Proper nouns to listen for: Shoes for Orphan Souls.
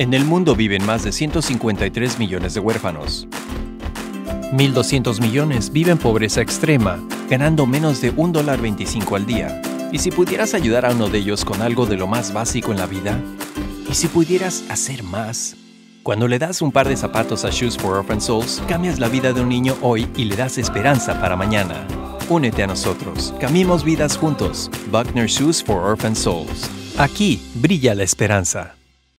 En el mundo viven más de 153 millones de huérfanos. 1.200 millones viven pobreza extrema, ganando menos de $1.25 al día. ¿Y si pudieras ayudar a uno de ellos con algo de lo más básico en la vida? ¿Y si pudieras hacer más? Cuando le das un par de zapatos a Shoes for Orphan Souls, cambias la vida de un niño hoy y le das esperanza para mañana. Únete a nosotros. Cambiemos vidas juntos. Buckner Shoes for Orphan Souls. Aquí brilla la esperanza.